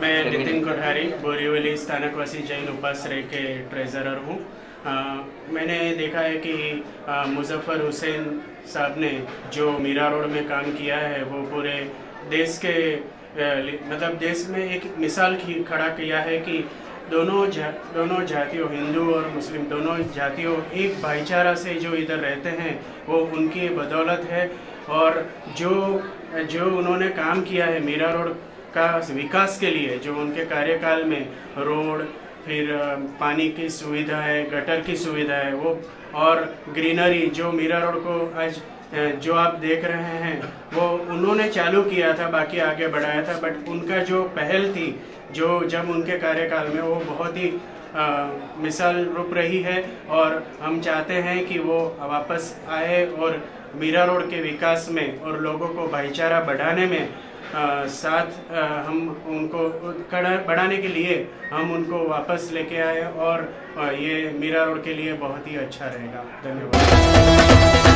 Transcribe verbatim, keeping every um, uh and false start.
मैं नितिन कुर्हारी बोरीवली स्थानकवासी चैन उपासरे के ट्रेजरर हूँ। मैंने देखा है कि मुजफ्फर हुसैन साहब ने जो मीरा रोड में काम किया है वो पूरे देश के मतलब देश में एक मिसाल खड़ा किया है कि दोनों जा, दोनों जातियों हिंदू और मुस्लिम दोनों जातियों एक भाईचारा से जो इधर रहते हैं वो उनकी बदौलत है। और जो जो उन्होंने काम किया है मीरा रोड का विकास के लिए, जो उनके कार्यकाल में रोड, फिर पानी की सुविधा है, गटर की सुविधा है वो, और ग्रीनरी जो मीरा रोड को आज जो आप देख रहे हैं वो उन्होंने चालू किया था, बाकी आगे बढ़ाया था। बट उनका जो पहल थी जो जब उनके कार्यकाल में, वो बहुत ही आ, मिसाल रूप रही है। और हम चाहते हैं कि वो वापस आए और मीरा रोड के विकास में और लोगों को भाईचारा बढ़ाने में आ, साथ आ, हम उनको बढ़ाने के लिए हम उनको वापस लेके आए और आ, ये मीरा रोड के लिए बहुत ही अच्छा रहेगा। धन्यवाद।